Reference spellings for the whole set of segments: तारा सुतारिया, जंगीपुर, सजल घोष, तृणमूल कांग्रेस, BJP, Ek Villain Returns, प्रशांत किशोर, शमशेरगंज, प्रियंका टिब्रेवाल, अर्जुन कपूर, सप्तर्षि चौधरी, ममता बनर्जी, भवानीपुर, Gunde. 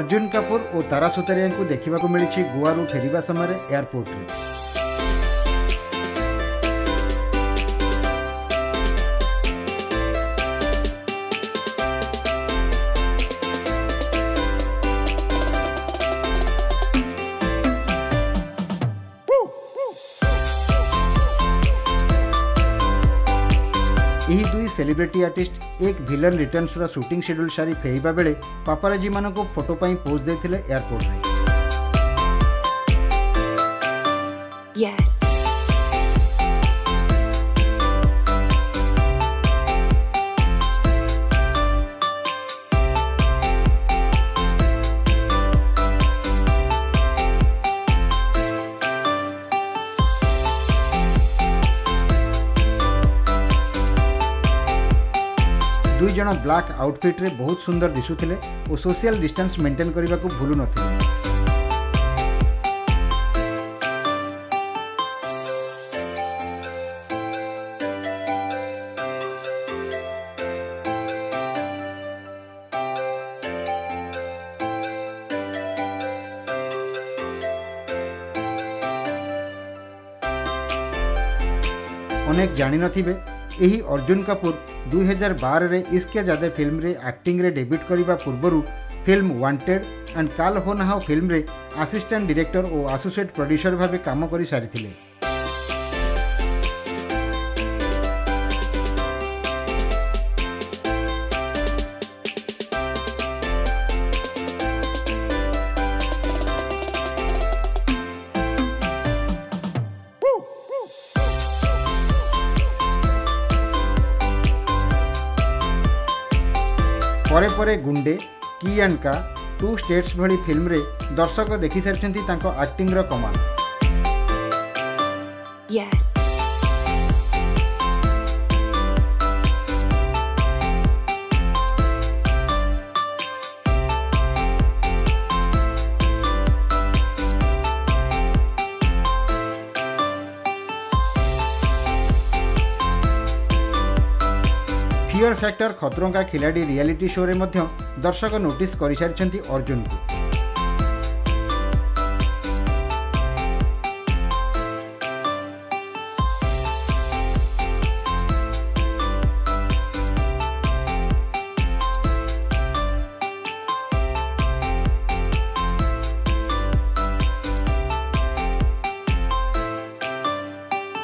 अर्जुन कपूर और तारा सुतारिया को देखा मिली गोवा फेर समय एयरपोर्ट में। यही दुई celebrity artist Ek villain returns रा शूटिंग शेड्यूल सारी फेरवा बेले पापाराजी मान को फोटो पाई पोज देथिले एयरपोर्ट में। यस दुई जना ब्लैक आउटफिट रे बहुत सुंदर दिशुथिले और सोशल डिस्टेंस मेंटेन करने को भूलु नथिले। अनेक जानी नथिबे यही अर्जुन कपूर 2012 रे इसके ज्यादा फिल्म रे एक्टिंग रे डेब्यूट करने पूर्व फिल्म वांटेड एंड काल हो ना हो फिल्म रे असिस्टेंट डायरेक्टर और एसोसिएट प्रोड्यूसर भाबे काम करि सारिथिले। परे परे गुंडे की एंड का टू स्टेट्स भली फिल्म रे दर्शक देखि सारिसेंती तांको एक्टिंग रो कमाल। यस फियर फैक्टर खतरों का खिलाड़ी रियलिटी शो रे मध्य दर्शक नोटिस कर सारी अर्जुन को।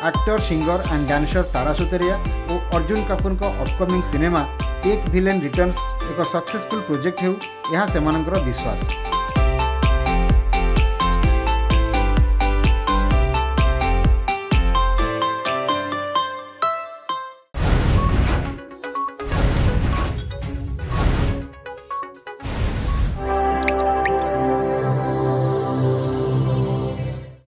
Actor singer and dancer तारा सुतारिया और अर्जुन कपूर का upcoming cinema Ek villain returns एक सक्सेसफुल प्रोजेक्ट हो यह सेमानंकर विश्वास।